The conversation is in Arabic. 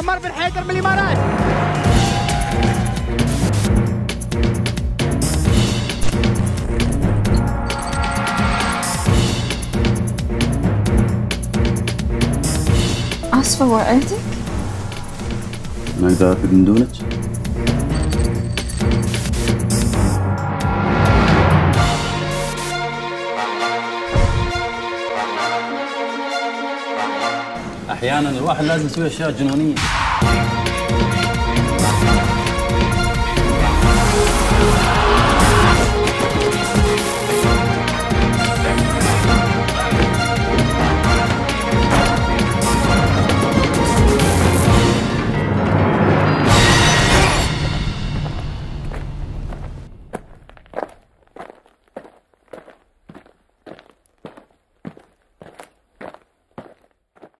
عمار بن حيدر من الإمارات. عاصفة وقعتك؟ ما أقدر أفيد من دونك. أحياناً الواحد لازم يسوي أشياء جنونية.